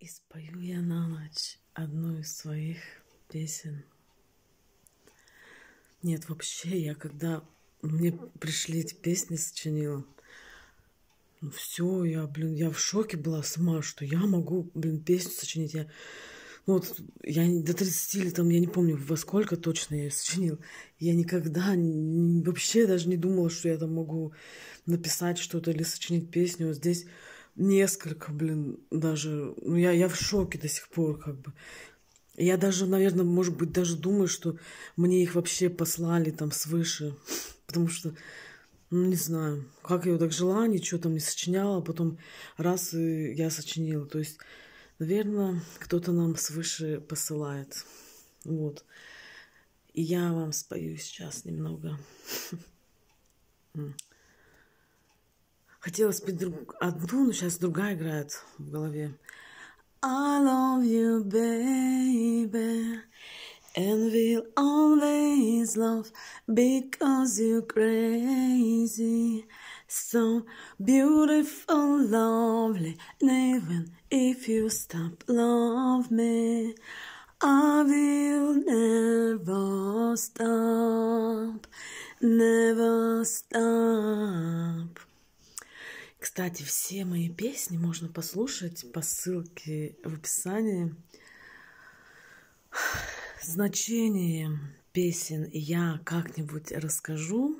И спою я на ночь одну из своих песен. Нет, вообще, я когда мне пришли эти песни, сочинила. Ну все, я в шоке была сама, что я могу, песню сочинить. Я до 30 лет, я не помню, во сколько точно я ее сочинила. Я никогда вообще даже не думала, что я там могу написать что-то или сочинить песню. Вот здесь несколько, даже... Я в шоке до сих пор, Я даже, наверное, может быть, даже думаю, что мне их вообще послали там свыше. Потому что... не знаю, как я так жила, ничего там не сочиняла, а потом раз и я сочинила. То есть, наверное, кто-то нам свыше посылает. Вот. И я вам спою сейчас немного. Хотела спеть одну, но сейчас другая играет в голове. I love you, baby. And we'll always love because you're crazy, so beautiful, lovely, even if you stop love me, I will never stop, never stop. Кстати, все мои песни можно послушать по ссылке в описании. Значение песен я как-нибудь расскажу.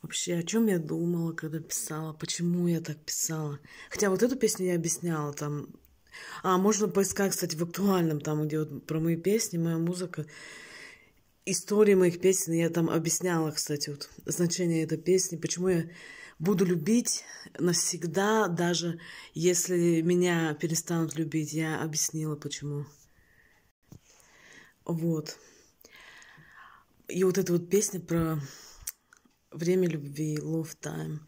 Вообще, о чем я думала, когда писала, почему я так писала. Хотя вот эту песню я объясняла там. А можно поискать, кстати, в актуальном, там, где вот про мои песни, моя музыка, истории моих песен. Я там объясняла, кстати, вот значение этой песни, почему я буду любить навсегда, даже если меня перестанут любить. Я объяснила, почему. Вот. И вот эта вот песня про время любви, Love Time.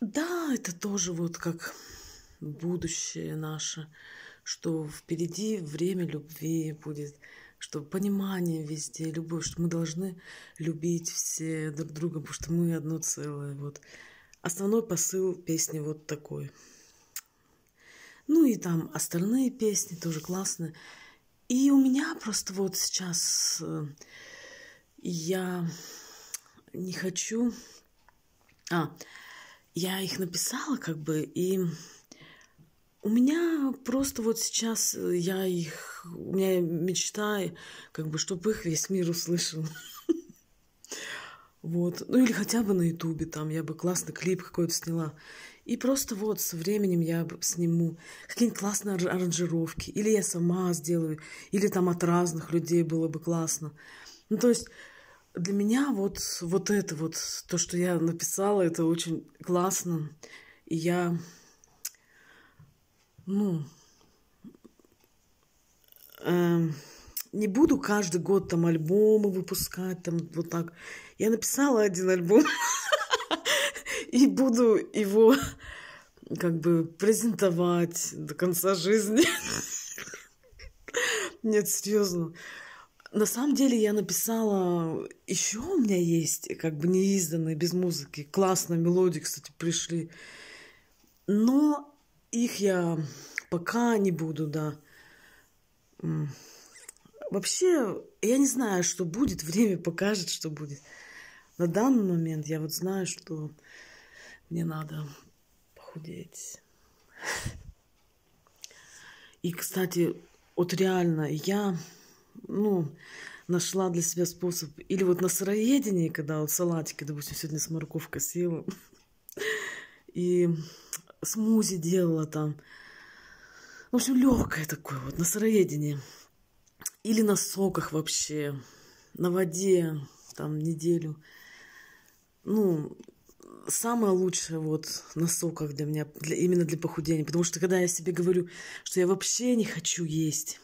Да, это тоже вот как будущее наше, что впереди время любви будет, что понимание везде, любовь, что мы должны любить все друг друга, потому что мы одно целое. Вот. Основной посыл песни вот такой. Ну и там остальные песни тоже классные. И у меня просто вот сейчас я не хочу... я их написала и у меня просто вот сейчас у меня мечта, чтобы их весь мир услышал. Вот. Ну или хотя бы на Ютубе, там я бы классный клип какой-то сняла. И просто вот со временем я сниму какие-нибудь классные аранжировки. Или я сама сделаю, или там от разных людей было бы классно. Ну то есть для меня вот это вот, то, что я написала, это очень классно. И я, не буду каждый год там альбомы выпускать, там вот так. Я написала один альбом и буду его презентовать до конца жизни. Нет, серьезно. На самом деле я написала, еще у меня есть неизданные без музыки. Классные мелодии, кстати, пришли. Но их я пока не буду, да. Вообще, я не знаю, что будет. Время покажет, что будет. На данный момент я знаю, что мне надо похудеть. И, кстати, реально я, нашла для себя способ. Или на сыроедении, когда салатики, допустим, сегодня с морковкой съела. И смузи делала там. В общем, легкое такое на сыроедении. Или на соках вообще, на воде, там, неделю. Самое лучшее на соках для меня, именно для похудения. Потому что, когда я себе говорю, что я вообще не хочу есть,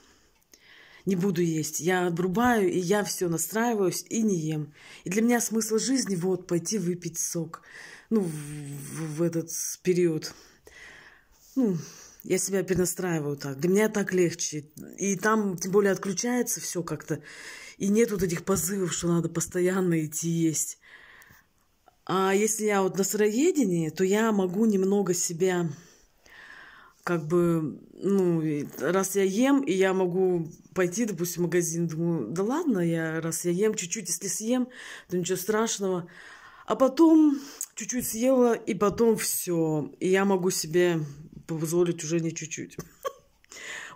не буду есть, я обрубаю, и я все настраиваюсь, и не ем. И для меня смысл жизни, пойти выпить сок, в этот период. Я себя перенастраиваю так. Для меня так легче. И там, тем более, отключается все как-то. И нет этих позывов, что надо постоянно идти есть. А если я на сыроедении, то я могу немного себя как бы, ну, раз я ем, и я могу пойти, допустим, в магазин, думаю, да ладно, я, раз я ем, чуть-чуть, если съем, то ничего страшного. А потом чуть-чуть съела, и потом все. И я могу себе позволить уже не чуть-чуть.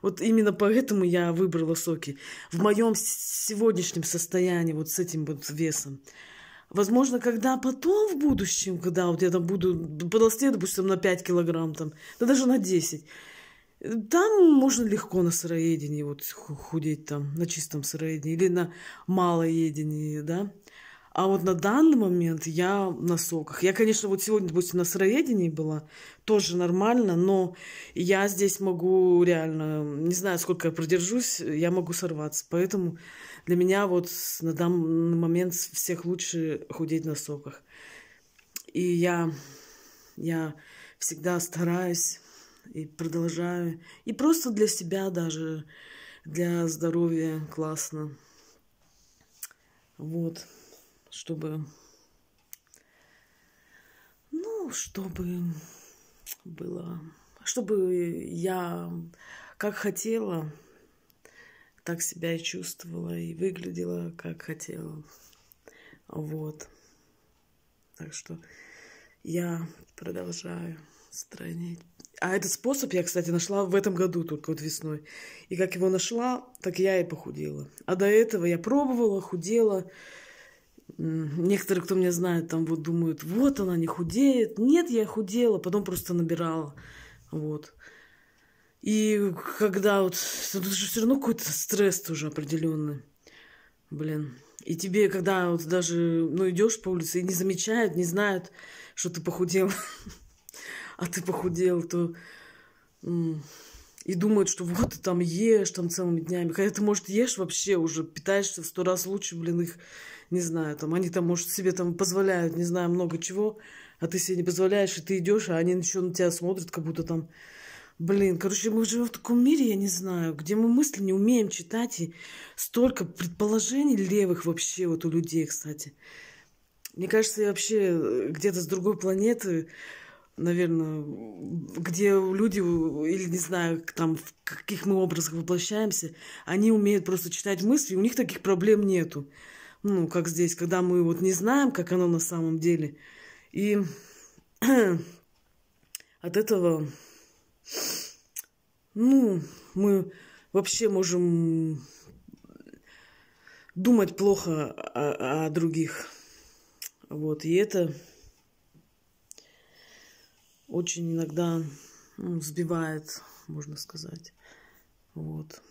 Вот именно поэтому я выбрала соки. В моем сегодняшнем состоянии, вот с этим вот весом. Возможно, когда потом, в будущем, когда вот я там буду подрастать, допустим, на 5 килограмм, там, да даже на 10, там можно легко на сыроедении вот худеть, там, на чистом сыроедении или на малоедении, да. А вот на данный момент я на соках. Я, конечно, вот сегодня, допустим, на сыроедении была, тоже нормально, но я здесь могу реально, не знаю, сколько я продержусь, я могу сорваться. Поэтому для меня вот на данный момент всех лучше худеть на соках. И я всегда стараюсь и продолжаю. И просто для себя даже, для здоровья классно. Вот. Чтобы было, чтобы я как хотела, так себя и чувствовала, и выглядела как хотела. Вот. Так что я продолжаю странить. А этот способ я, кстати, нашла в этом году, только вот весной. И как его нашла, так я и похудела. А до этого я пробовала, худела. Некоторые, кто меня знает, там вот думают, вот она не худеет. Нет, я худела, потом просто набирала. Вот. И когда вот... Тут же все равно какой-то стресс тоже определенный. Блин. И тебе, когда вот даже, ну, идешь по улице и не замечают, не знают, что ты похудел, а ты похудел, то... И думают, что вот ты там ешь там целыми днями. Хотя ты, может, ешь вообще уже, питаешься в 100 раз лучше, блин, их, не знаю, там, они там, может, себе там позволяют, не знаю, много чего, а ты себе не позволяешь, и ты идешь, а они еще на тебя смотрят, как будто там, блин, короче, мы живем в таком мире, я не знаю, где мы мысли не умеем читать, и столько предположений левых вообще вот у людей, кстати. Мне кажется, я вообще где-то с другой планеты... Наверное, где люди, или не знаю, там, в каких мы образах воплощаемся, они умеют просто читать мысли, и у них таких проблем нету. Ну, как здесь, когда мы вот не знаем, как оно на самом деле. И от этого, ну, мы вообще можем думать плохо о других. Вот, и это... Очень иногда, ну, сбивает, можно сказать. Вот.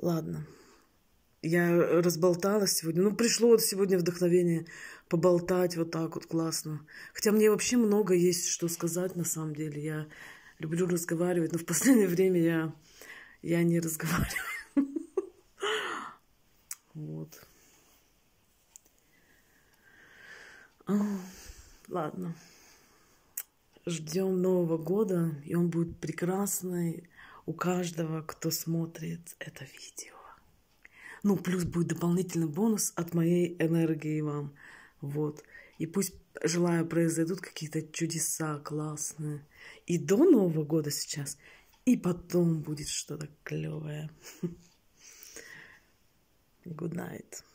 Ладно. Я разболталась сегодня. Ну, пришло вот сегодня вдохновение поболтать вот так вот классно. Хотя мне вообще много есть что сказать на самом деле. Я люблю разговаривать, но в последнее время я не разговариваю. Вот. Ладно, ждем Нового года, и он будет прекрасный у каждого, кто смотрит это видео. Ну, плюс будет дополнительный бонус от моей энергии вам. Вот. И пусть, желаю, произойдут какие-то чудеса классные. И до Нового года сейчас, и потом будет что-то клевое. Good night.